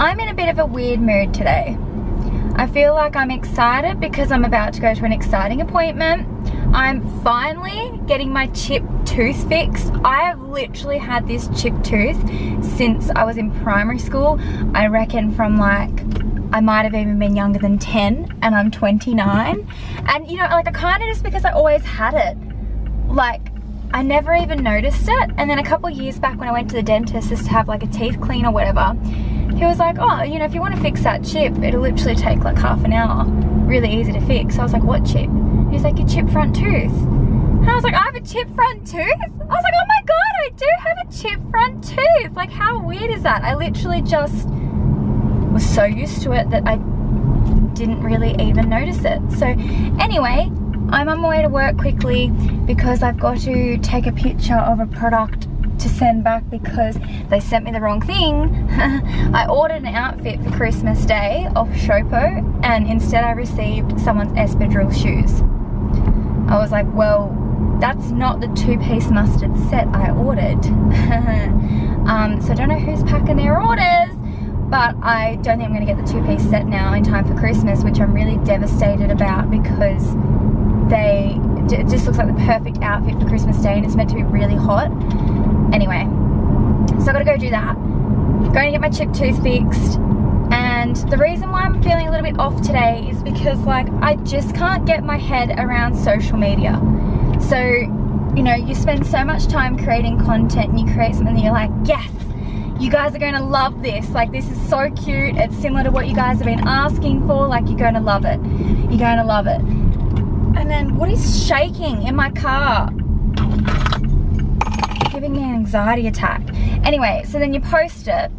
I'm in a bit of a weird mood today. I feel like I'm excited because I'm about to go to an exciting appointment. I'm finally getting my chipped tooth fixed. I have literally had this chipped tooth since I was in primary school. I reckon from like, I might have even been younger than 10 and I'm 29. And you know, like I kind of just because I always had it. Like I never even noticed it. And then a couple of years back when I went to the dentist just to have like a teeth clean or whatever, he was like, oh, you know, if you want to fix that chip, it'll literally take like half an hour. Really easy to fix. So I was like, what chip? He's like, your chipped front tooth. And I was like, I have a chipped front tooth? I was like, oh my God, I do have a chipped front tooth. Like, how weird is that? I literally just was so used to it that I didn't really even notice it. So anyway, I'm on my way to work quickly because I've got to take a picture of a product to send back because they sent me the wrong thing. I ordered an outfit for Christmas Day off Shopee and instead I received someone's espadrille shoes. I was like, well, that's not the two-piece mustard set I ordered. So I don't know who's packing their orders, but I don't think I'm gonna get the two-piece set now in time for Christmas, which I'm really devastated about because it just looks like the perfect outfit for Christmas Day and it's meant to be really hot. Anyway, so I gotta go do that. Going to get my chipped tooth fixed. And the reason why I'm feeling a little bit off today is because like, I just can't get my head around social media. So, you know, you spend so much time creating content and you create something and you're like, yes, you guys are gonna love this. Like, this is so cute. It's similar to what you guys have been asking for. Like, you're gonna love it. You're gonna love it. And then what is shaking in my car? Giving me an anxiety attack. Anyway, so then you post it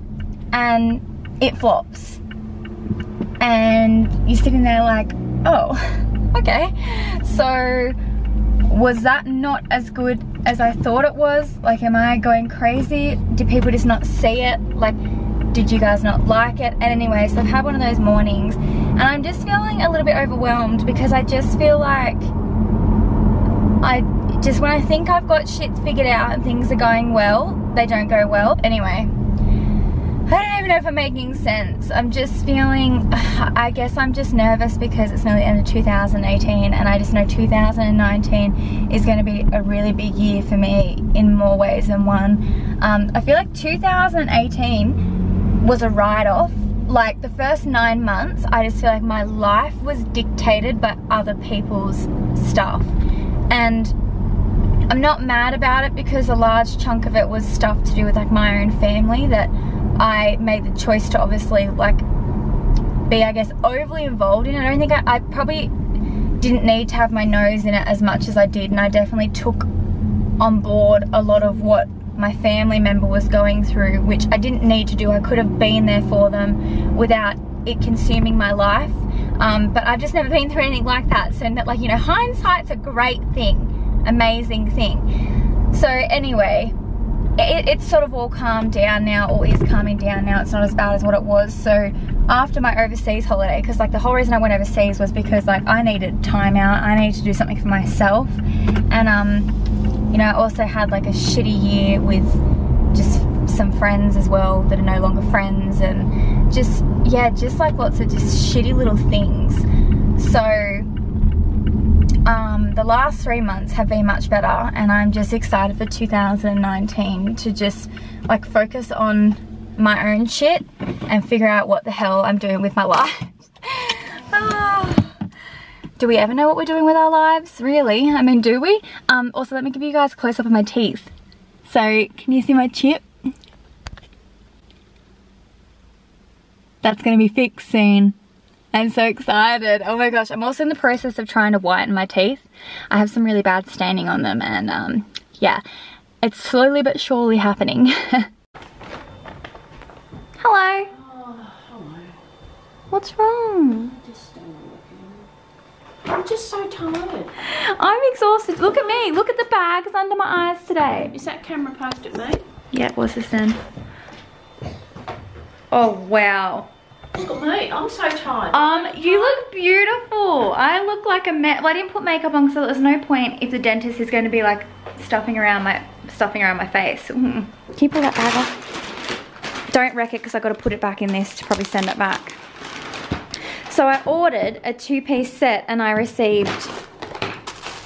and it flops. And you're sitting there like, oh, okay. So was that not as good as I thought it was? Like, am I going crazy? Did people just not see it? Like, did you guys not like it? And anyway, so I've had one of those mornings and I'm just feeling a little bit overwhelmed because I just feel like when I think I've got shit figured out and things are going well, they don't go well. Anyway, I don't even know if I'm making sense. I'm just feeling, I guess I'm just nervous because it's nearly the end of 2018 and I just know 2019 is going to be a really big year for me in more ways than one. I feel like 2018 was a write-off. Like the first 9 months, I just feel like my life was dictated by other people's stuff. And I'm not mad about it because a large chunk of it was stuff to do with like my own family that I made the choice to obviously like be, I guess, overly involved in. I don't think I probably didn't need to have my nose in it as much as I did, and I definitely took on board a lot of what my family member was going through, which I didn't need to do. I could have been there for them without it consuming my life, but I've just never been through anything like that. So that, like, you know, hindsight's a great thing. Amazing thing. So anyway, it's sort of all calmed down now, or is calming down now. It's not as bad as what it was. So after my overseas holiday, because like the whole reason I went overseas was because like I needed time out, I needed to do something for myself. And you know, I also had like a shitty year with just some friends as well that are no longer friends, and just, yeah, just like lots of just shitty little things. So the last 3 months have been much better, and I'm just excited for 2019 to just like focus on my own shit and figure out what the hell I'm doing with my life. Do we ever know what we're doing with our lives, really? I mean, do we? Also, let me give you guys a close-up of my teeth. So can you see my chip? That's gonna be fixed soon. I'm so excited. Oh my gosh. I'm also in the process of trying to whiten my teeth. I have some really bad staining on them, and yeah, it's slowly but surely happening. Hello. Oh, hello. What's wrong? I'm just so tired. I'm exhausted. Look at me. Look at the bags under my eyes today. Is that camera poked at me? Yeah, what's this then? Oh, wow. Look at me, I'm so tired. You look beautiful. I look like a mess. Well, I didn't put makeup on, so there's no point if the dentist is going to be like stuffing around my face. Can you pull that bag off? Don't wreck it because I've got to put it back in this to probably send it back. So I ordered a two-piece set and I received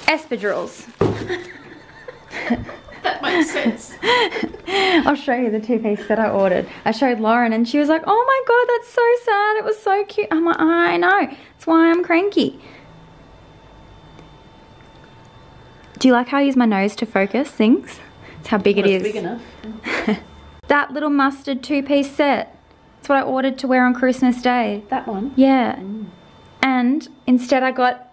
espadrilles. That makes sense. I'll show you the two-piece set I ordered. I showed Lauren and she was like, oh my god, that's so sad. It was so cute. I'm like, I know. That's why I'm cranky. Do you like how I use my nose to focus things? That's how big it is. It's big enough. That little mustard two-piece set. That's what I ordered to wear on Christmas Day. That one? Yeah. Mm. And instead I got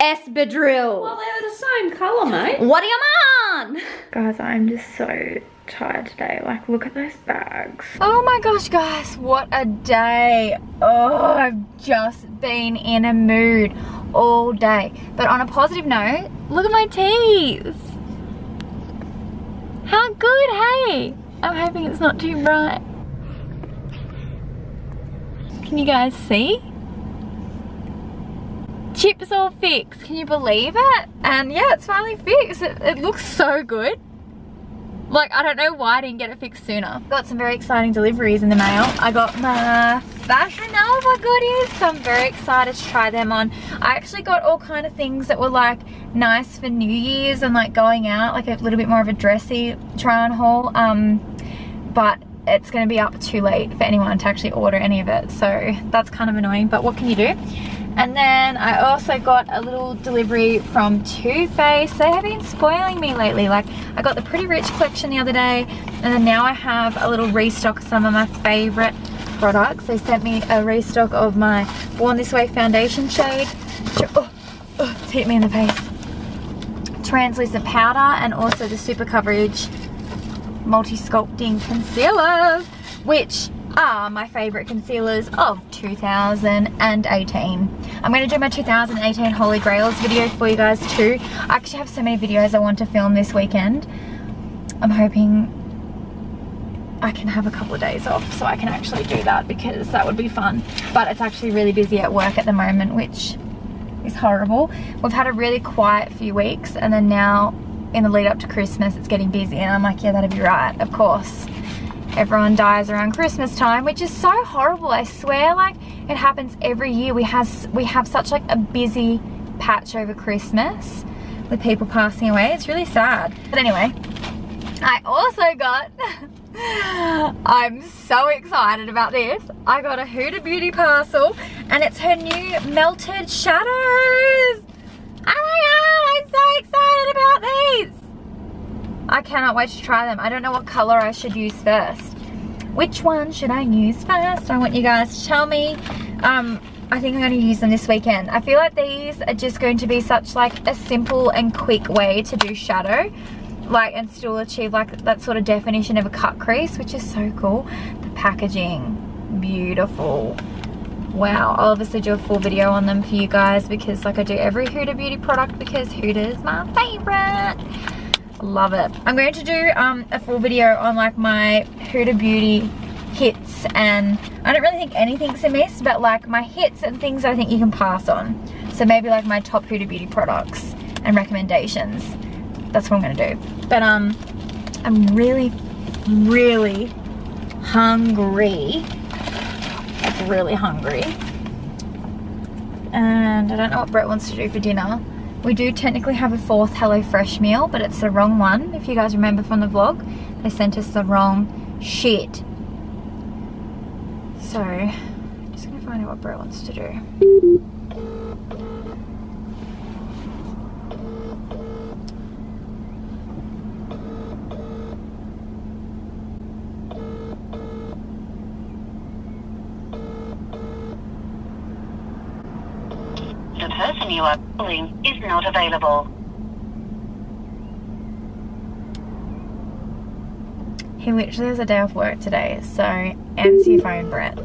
espadrille. Well, they're the same colour, mate. What are you on? Guys, I'm just so tired today. Like, look at those bags. Oh my gosh, guys. What a day. Oh, I've just been in a mood all day. But on a positive note, look at my teeth. How good, hey? I'm hoping it's not too bright. Can you guys see? Chip's all fixed. Can you believe it? And yeah, it's finally fixed. It looks so good. Like, I don't know why I didn't get it fixed sooner. Got some very exciting deliveries in the mail. I got my Fashion Nova goodies, so I'm very excited to try them on. I actually got all kind of things that were like nice for New Year's and like going out, like a little bit more of a dressy try on haul. But it's gonna be up too late for anyone to actually order any of it. So that's kind of annoying, but what can you do? And then I also got a little delivery from Too Faced. They have been spoiling me lately. Like, I got the Pretty Rich collection the other day, and then now I have a little restock of some of my favorite products. They sent me a restock of my Born This Way foundation shade. Oh, it's hit me in the face. Translucent powder, and also the Super Coverage multi-sculpting concealers, which are my favorite concealers of 2018. I'm going to do my 2018 Holy Grails video for you guys too. I actually have so many videos I want to film this weekend. I'm hoping I can have a couple of days off so I can actually do that, because that would be fun. But it's actually really busy at work at the moment, which is horrible. We've had a really quiet few weeks, and then now in the lead up to Christmas it's getting busy, and I'm like, yeah, that'd be right, of course. Everyone dies around Christmas time, which is so horrible. I swear, like, it happens every year. We have such like a busy patch over Christmas with people passing away. It's really sad. But anyway, I also got I'm so excited about this. I got a Huda Beauty parcel, and it's her new Melted Shadows. Oh my god, I'm so excited about these. I cannot wait to try them. I don't know what color I should use first. Which one should I use first? I want you guys to tell me. I think I'm going to use them this weekend. I feel like these are just going to be such like a simple and quick way to do shadow, like, and still achieve like that sort of definition of a cut crease, which is so cool. The packaging, beautiful. Wow, I'll obviously do a full video on them for you guys, because like I do every Huda Beauty product, because Huda is my favorite. Love it. I'm going to do a full video on like my Huda Beauty hits, and I don't really think anything's amiss, but like my hits and things I think you can pass on. So maybe like my top Huda Beauty products and recommendations. That's what I'm going to do. But I'm really, really hungry. Like, really hungry. And I don't know what Brett wants to do for dinner. We do technically have a fourth HelloFresh meal, but it's the wrong one. If you guys remember from the vlog, they sent us the wrong shit. So, I'm just going to find out what Bro wants to do. The person you are calling is not available. He literally has a day off work today, so answer your phone, Brett.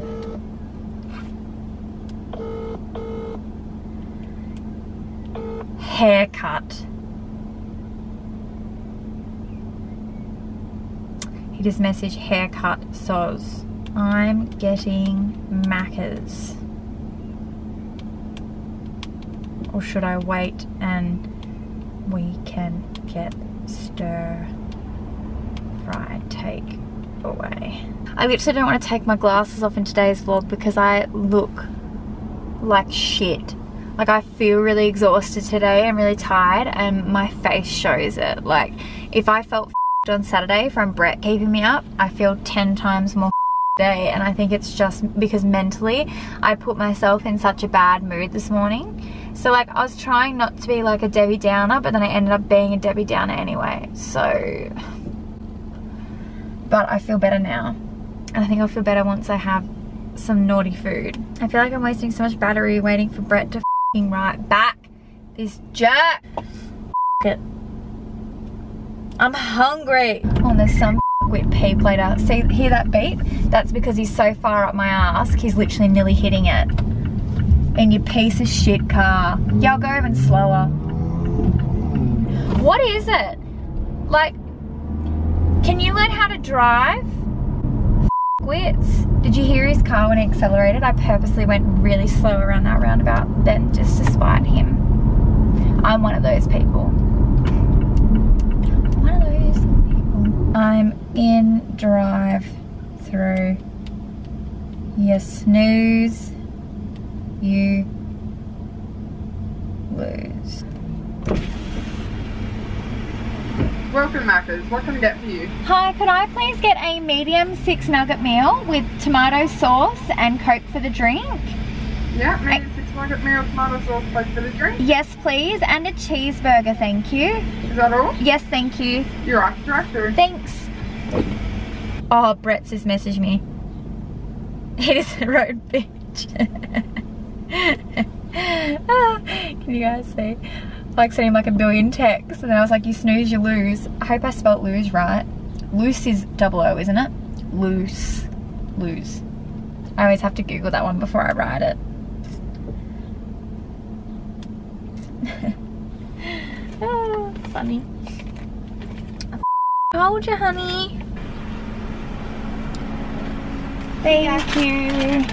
Haircut. He just messaged haircut soz. I'm getting Maccas. Or should I wait and we can get stir-fry take away. I literally don't want to take my glasses off in today's vlog because I look like shit. Like, I feel really exhausted today. I'm really tired and my face shows it. Like, if I felt f***ed on Saturday from Brett keeping me up, I feel 10 times more today, and I think it's just because mentally I put myself in such a bad mood this morning. So like, I was trying not to be like a Debbie Downer, but then I ended up being a Debbie Downer anyway. So, but I feel better now, and I think I'll feel better once I have some naughty food. I feel like I'm wasting so much battery waiting for Brett to f***ing write back. This jerk. F*** it. I'm hungry. Oh, there's some with peep later. See, hear that beep? That's because he's so far up my ass, he's literally nearly hitting it. In your piece of shit car. Yeah, I'll go even slower. What is it? Like, can you learn how to drive? Wits. Did you hear his car when it accelerated? I purposely went really slow around that roundabout then just to spite him. I'm one of those people. I'm in drive-through. You snooze, you lose. Welcome, Maccas. What can we get for you? Hi, could I please get a medium 6-nugget meal with tomato sauce and Coke for the drink? Yeah, medium 6-nugget meal, tomato sauce, Coke for the drink. Yes, please, and a cheeseburger, thank you. Is that all? Yes, thank you. You're right, drive-through. Thanks. Oh, Brett's just messaged me. Here's the road, bitch. Oh, can you guys see? Like, sending like a billion texts, and then I was like, you snooze, you lose. I hope I spelt lose right. Loose is double-O, isn't it? Loose. Lose. I always have to Google that one before I write it. Oh, funny. I told you, honey. Thank you.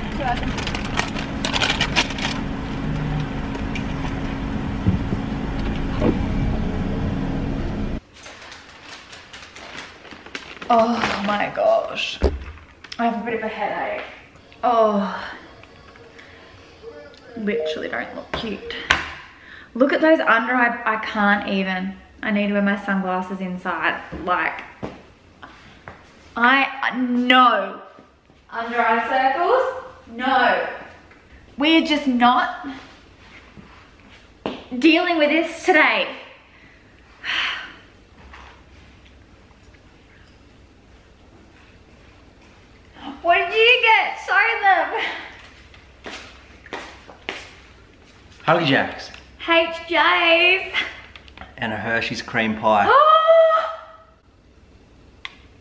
Oh my gosh, I have a bit of a headache. Oh, literally don't look cute. Look at those under eye, I can't even. I need to wear my sunglasses inside. Like, I no. Under eye circles? No. We're just not dealing with this today. What did you get? Show them. Huggy Jacks. HJs. And a Hershey's cream pie.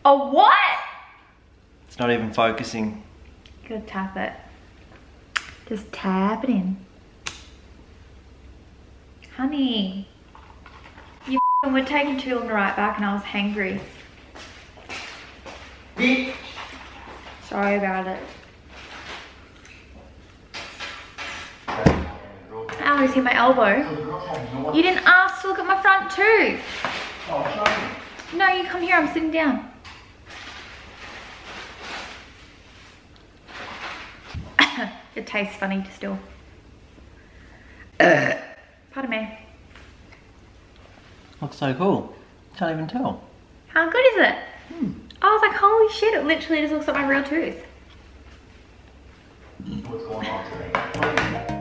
A what? It's not even focusing. You gotta tap it. Just tap it in. Honey. You were taking too long to write back and I was hangry. Bitch. Sorry about it. I always hit my elbow. You didn't ask to look at my front tooth. No, you come here, I'm sitting down. It tastes funny still. Pardon me. Looks so cool. Can't even tell. How good is it? Mm. I was like, holy shit, it literally just looks like my real tooth. What's going on today?